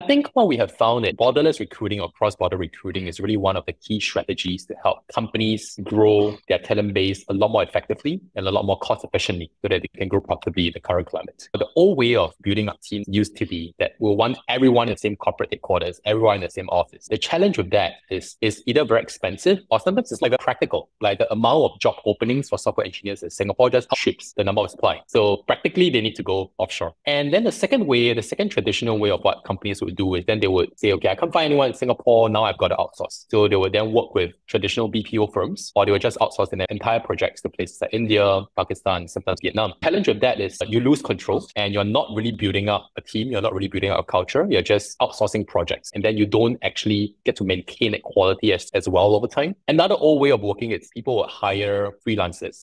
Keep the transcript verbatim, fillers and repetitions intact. I think what we have found is borderless recruiting or cross-border recruiting is really one of the key strategies to help companies grow their talent base a lot more effectively and a lot more cost efficiently so that they can grow profitably in the current climate. But the old way of building up teams used to be that we'll want everyone in the same corporate headquarters, everyone in the same office. The challenge with that is it's either very expensive or sometimes it's like very practical. Like the amount of job openings for software engineers in Singapore just outstrips the number of supply. So practically they need to go offshore. And then the second way, the second traditional way of what companies would do is then they would say, okay, I can't find anyone in Singapore, now I've got to outsource. So they would then work with traditional B P O firms, or they would just outsource their entire projects to places like India, Pakistan, sometimes Vietnam. The challenge with that is you lose control and you're not really building up a team, you're not really building up a culture, you're just outsourcing projects. And then you don't actually get to maintain that quality as, as well over time. Another old way of working is people would hire freelancers